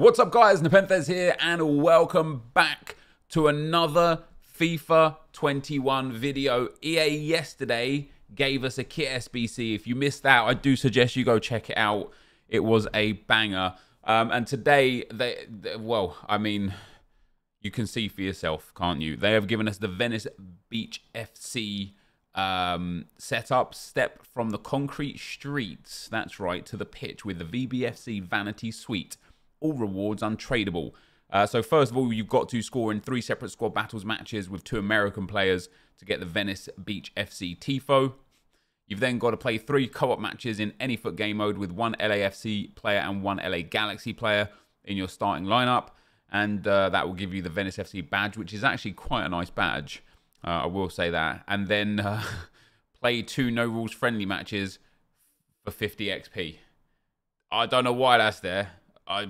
What's up, guys? NepentheZ here, and welcome back to another FIFA 21 video. EA yesterday gave us a kit SBC. If you missed out, I do suggest you go check it out. It was a banger. And today, you can see for yourself, can't you? They have given us the Venice Beach FC setup. Step from the concrete streets, that's right, to the pitch with the VBFC Vanity Suite. All rewards untradeable. So first of all, you've got to score in 3 separate squad battles matches with 2 American players to get the Venice Beach FC Tifo. You've then got to play 3 co-op matches in any foot game mode with 1 LAFC player and 1 LA Galaxy player in your starting lineup. And that will give you the Venice FC badge, which is actually quite a nice badge. I will say that. And then play 2 no-rules friendly matches for 50 XP. I don't know why that's there.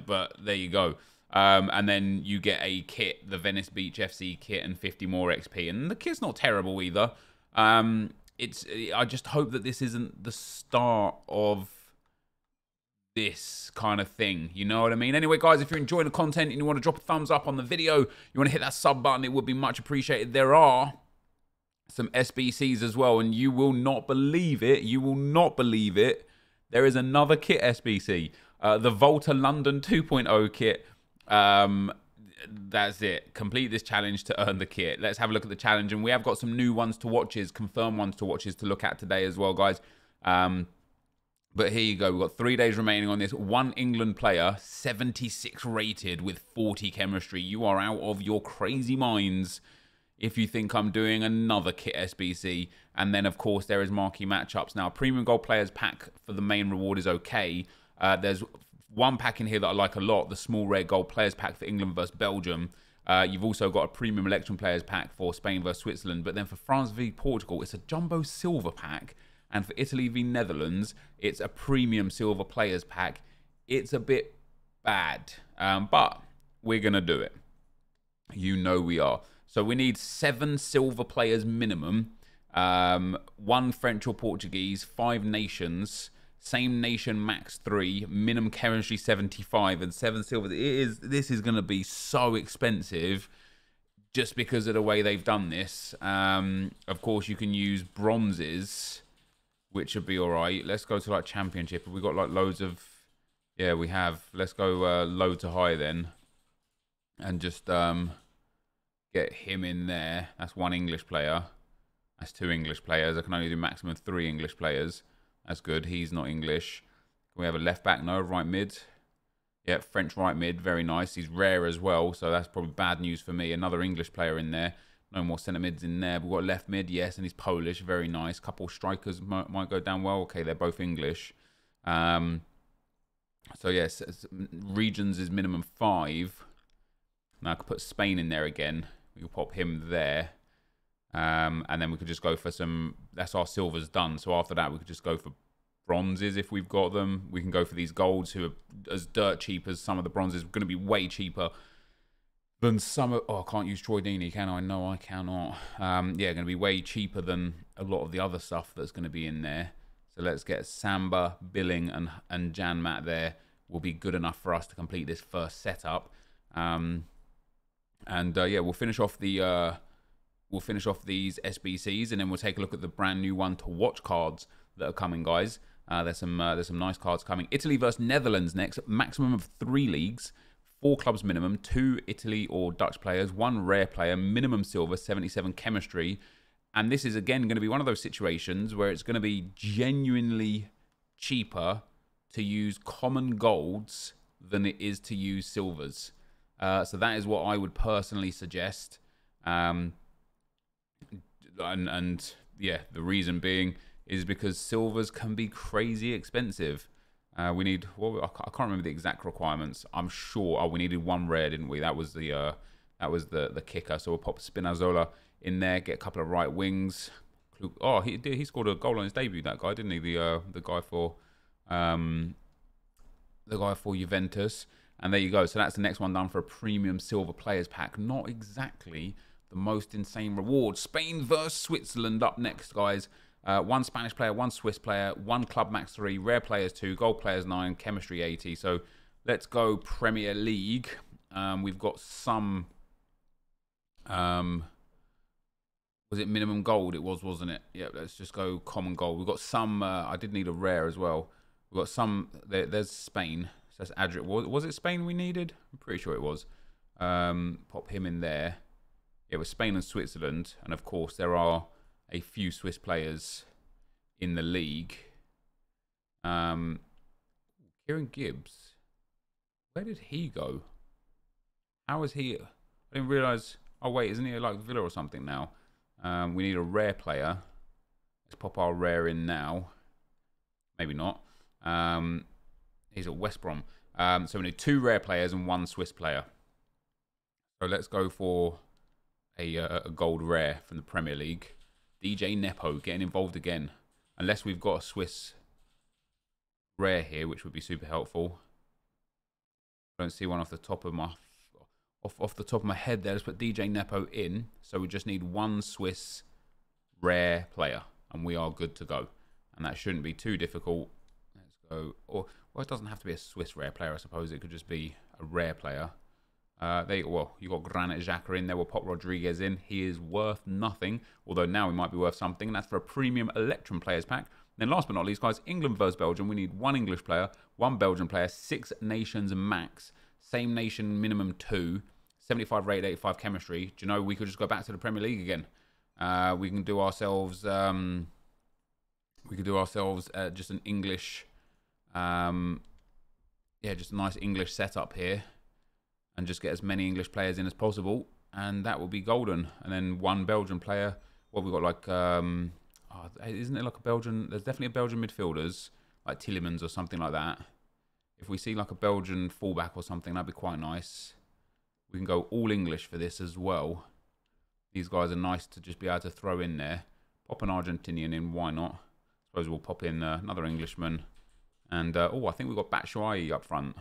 But there you go. And then you get a kit, the Venice Beach FC kit, and 50 more XP. And the kit's not terrible either. I just hope that this isn't the start of this kind of thing. You know what I mean? Anyway, guys, if you're enjoying the content and you want to drop a thumbs up on the video, you want to hit that sub button, it would be much appreciated. There are some SBCs as well, and you will not believe it. You will not believe it. There is another kit SBC. The Volta London 2.0 kit. That's it. Complete this challenge to earn the kit. Let's have a look at the challenge. And we have got some new ones to watches, confirmed ones to watches to look at today as well, guys. But here you go. We've got 3 days remaining on this. 1 England player, 76 rated with 40 chemistry. You are out of your crazy minds if you think I'm doing another kit SBC. And then, of course, there is marquee matchups. Now, premium gold players pack for the main reward is okay. There's one pack in here that I like a lot, the small rare gold players pack for England versus Belgium. You've also got a premium election players pack for Spain versus Switzerland. But then for France v Portugal, it's a jumbo silver pack. And for Italy v Netherlands, it's a premium silver players pack. It's a bit bad, but we're going to do it. You know we are. So we need 7 silver players minimum, 1 French or Portuguese, 5 nations. Same nation max 3, minimum chemistry 75, and 7 silvers. This is going to be so expensive just because of the way they've done this. Of course, you can use bronzes, which would be all right. Let's go to like championship. We've got like loads of, yeah, we have. Let's go low to high then and just get him in there. That's 1 English player. That's 2 English players. I can only do maximum 3 English players. That's good. He's not English. Can we have a left back? No. Right mid? Yeah, French right mid. Very nice. He's rare as well, so that's probably bad news for me. Another English player in there. No more centre mids in there. We've got left mid, yes, and he's Polish. Very nice. Couple strikers might go down well. Okay, they're both English. So, yes, regions is minimum 5. Now I could put Spain in there again. We can pop him there. And then we could just go for some, that's our silvers done. So after that, we could just go for bronzes if we've got them. We can go for these golds who are as dirt cheap as some of the bronzes. We're going to be way cheaper than some of, oh, I can't use Troy Deeney, can I? No, I cannot. Yeah, going to be way cheaper than a lot of the other stuff that's going to be in there. So let's get Samba, Billing and Jan Mat there. Will be good enough for us to complete this first setup. Yeah, we'll finish off the... We'll finish off these SBCs, and then we'll take a look at the brand new one to watch cards that are coming, guys. There's some nice cards coming. Italy versus Netherlands next. Maximum of 3 leagues, 4 clubs minimum, 2 Italy or Dutch players, 1 rare player, minimum silver, 77 chemistry. And this is, again, going to be one of those situations where it's going to be genuinely cheaper to use common golds than it is to use silvers. So that is what I would personally suggest. And yeah, the reason being is because silvers can be crazy expensive. We need, well, I can't remember the exact requirements. I'm sure, oh, we needed 1 rare, didn't we? That was the kicker. So we'll pop Spinazzola in there, get a couple of right wings. Oh, he scored a goal on his debut, that guy, didn't he? The guy for Juventus. And there you go. So that's the next one done for a premium silver players pack. Not exactly the most insane reward. Spain versus Switzerland up next, guys. 1 Spanish player, 1 Swiss player, 1 club max 3, rare players 2, gold players 9, chemistry 80. So Let's go Premier League. We've got some... was it minimum gold? It was, wasn't it? Yeah, let's just go common gold. We've got some... I did need a rare as well. We've got some... There's Spain. So that's Adrian. Was it Spain we needed? I'm pretty sure it was. Pop him in there. Yeah, it was Spain and Switzerland. And, of course, there are a few Swiss players in the league. Kieran Gibbs. Where did he go? How is he... I didn't realise... Oh, wait, isn't he like Villa or something now? We need a rare player. Let's pop our rare in now. Maybe not. He's at West Brom. So we need 2 rare players and 1 Swiss player. So let's go for a gold rare from the Premier League. DJ Nepo getting involved again. Unless we've got a Swiss rare here, which would be super helpful. I don't see one off the top of my... Off the top of my head there, let's put DJ Nepo in. So we just need 1 Swiss rare player, and we are good to go. And that shouldn't be too difficult. Let's go. Or well, it doesn't have to be a Swiss rare player, I suppose. It could just be a rare player. Well, you got Granit Xhaka in there. We'll pop Rodriguez in. He is worth nothing, although now he might be worth something. And that's for a premium Electrum players pack. And then last but not least, guys, England versus Belgium. We need 1 English player, 1 Belgian player, 6 nations max. Same nation, minimum 2. 75 rate, 85 chemistry. Do you know, we could just go back to the Premier League again. We can do ourselves... we could do ourselves just an English... yeah, just a nice English setup here. And just get as many English players in as possible. And that will be golden. And then 1 Belgian player. Well, we've got like... isn't it like a Belgian... There's definitely a Belgian midfielders. Like Tillemans or something like that. If we see like a Belgian fullback or something, that'd be quite nice. We can go all English for this as well. These guys are nice to just be able to throw in there. Pop an Argentinian in, why not? I suppose we'll pop in another Englishman. And, oh, I think we've got Batshuayi up front.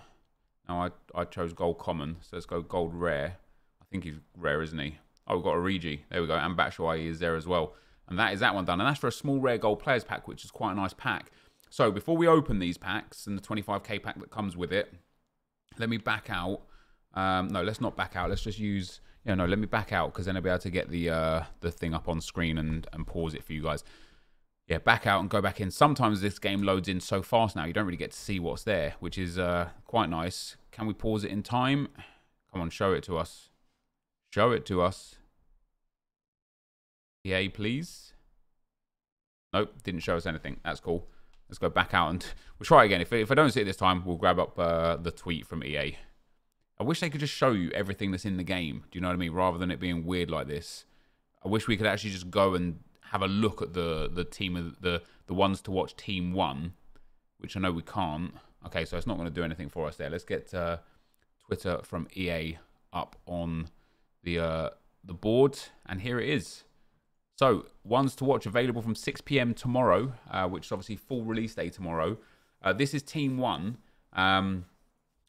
Now, I chose gold common, so let's go gold rare. I think he's rare, isn't he? Oh, we've got Origi. There we go, and Batshuayi is there as well. And that is that one done. And that's for a small rare gold players pack, which is quite a nice pack. So before we open these packs and the 25k pack that comes with it, let me back out. No, let's not back out. Let's just use, you know, no, let me back out because then I'll be able to get the thing up on screen and pause it for you guys. Yeah, back out and go back in. Sometimes this game loads in so fast now, you don't really get to see what's there, which is quite nice. Can we pause it in time? Come on, show it to us. Show it to us. EA, please. Nope, didn't show us anything. That's cool. Let's go back out and we'll try again. If I don't see it this time, we'll grab up the tweet from EA. I wish they could just show you everything that's in the game. Do you know what I mean? Rather than it being weird like this. I wish we could actually just go and have a look at the team, of the ones to watch team one, which I know we can't. Okay, so it's not going to do anything for us there. Let's get Twitter from EA up on the board. And here it is. So, ones to watch available from 6 PM tomorrow, which is obviously full release day tomorrow. This is Team 1, and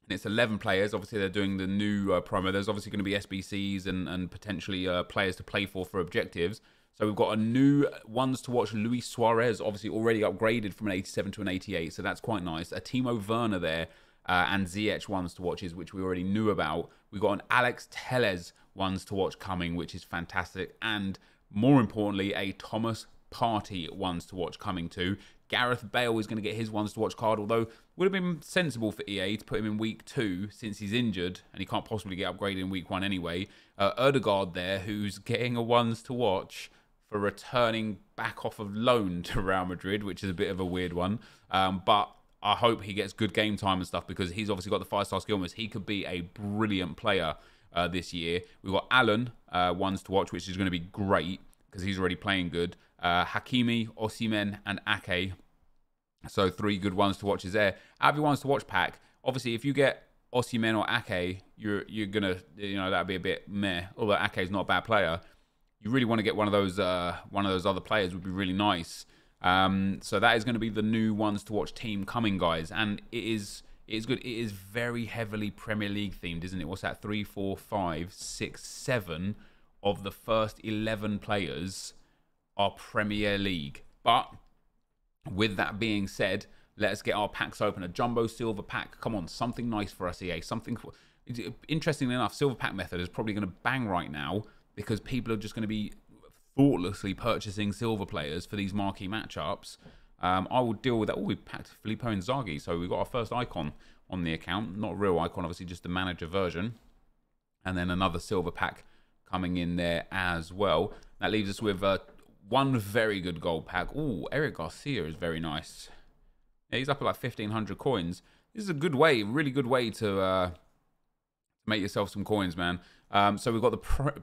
it's 11 players. Obviously, they're doing the new promo. There's obviously going to be SBCs and potentially players to play for objectives. So, we've got a new ones to watch. Luis Suarez, obviously already upgraded from an 87 to an 88, so that's quite nice. A Timo Werner there, and Ziyech ones to watches, which we already knew about. We've got an Alex Telles ones to watch coming, which is fantastic, and... more importantly, a Thomas Partey ones to watch coming too. Gareth Bale is going to get his ones to watch card, although it would have been sensible for EA to put him in week 2 since he's injured and he can't possibly get upgraded in week 1 anyway. Odegaard there, who's getting a ones to watch for returning back off of loan to Real Madrid, which is a bit of a weird one. But I hope he gets good game time and stuff because he's obviously got the 5-star skill moves. He could be a brilliant player. This year. We've got Alan, ones to watch, which is going to be great because he's already playing good. Hakimi, Osimen, and Ake. So 3 good ones to watch is there. Out of your ones to watch pack, obviously, if you get Osimen or Ake, you're going to, you know, that'd be a bit meh. Although Ake's not a bad player. You really want to get one of those other players would be really nice. So that is going to be the new ones to watch team coming, guys. And it is... it's good. It is very heavily Premier League themed, isn't it? What's that? 3, 4, 5, 6, 7 of the first 11 players are Premier League. But with that being said, Let us get our packs open. A jumbo silver pack. Come on, something nice for us, EA. Something for... Interestingly enough, silver pack method is probably going to bang right now because people are just going to be thoughtlessly purchasing silver players for these marquee matchups. I will deal with that. Oh, we packed Filippo Inzaghi, so we've got our first icon on the account. Not a real icon, obviously, just the manager version. And then another silver pack coming in there as well. That leaves us with one very good gold pack. Oh, Eric Garcia is very nice. Yeah, he's up at like 1,500 coins. This is a good way, really good way to make yourself some coins, man. So we've got the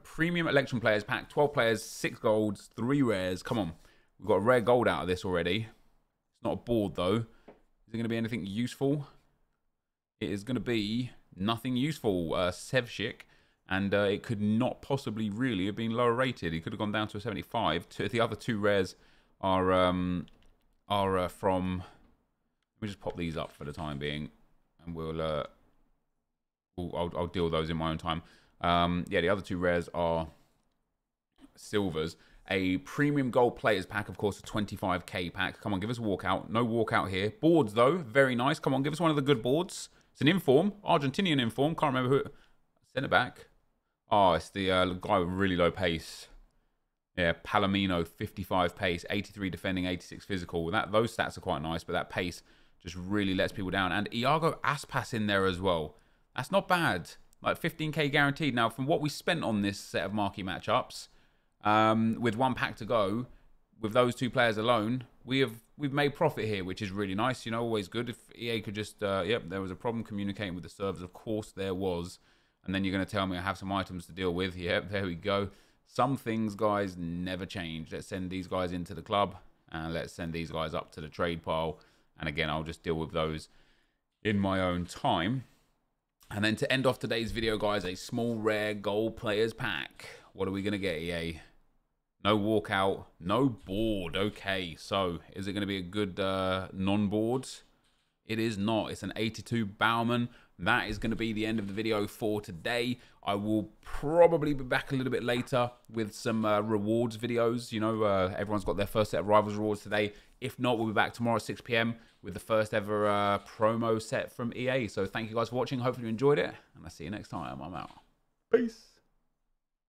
premium election players pack. 12 players, 6 golds, 3 rares. Come on. We've got a rare gold out of this already. It's not a board, though. Is it going to be anything useful? It is going to be nothing useful. Sevchik. And it could not possibly really have been lower rated. He could have gone down to a 75. The other 2 rares are from... Let me just pop these up for the time being. And we'll... I'll deal with those in my own time. Yeah, the other 2 rares are silvers. A premium gold players pack, of course, a 25k pack. Come on, give us a walkout. No walkout here. Boards, though, very nice. Come on, give us one of the good boards. It's an inform, Argentinian inform. Can't remember who... Centre-back. Oh, it's the guy with really low pace. Yeah, Palomino, 55 pace, 83 defending, 86 physical. Those stats are quite nice, but that pace just really lets people down. And Iago Aspas in there as well. That's not bad. Like 15k guaranteed. Now, from what we spent on this set of marquee matchups, with one pack to go, with those 2 players alone, we've made profit here, which is really nice. You know, always good. If EA could just, yep, there was a problem communicating with the servers. Of course there was. And then you're going to tell me I have some items to deal with. Yep, there we go. Some things, guys, never change. Let's send these guys into the club. And let's send these guys up to the trade pile. And again, I'll just deal with those in my own time. And then to end off today's video, guys, a small rare gold players pack. What are we going to get, EA? No walkout, no board. Okay, so is it going to be a good non-board? It is not. It's an 82 Bauman. That is going to be the end of the video for today. I will probably be back a little bit later with some rewards videos. You know, everyone's got their first set of Rivals rewards today. If not, we'll be back tomorrow at 6 PM with the first ever promo set from EA. So thank you guys for watching. Hopefully you enjoyed it. And I'll see you next time. I'm out. Peace.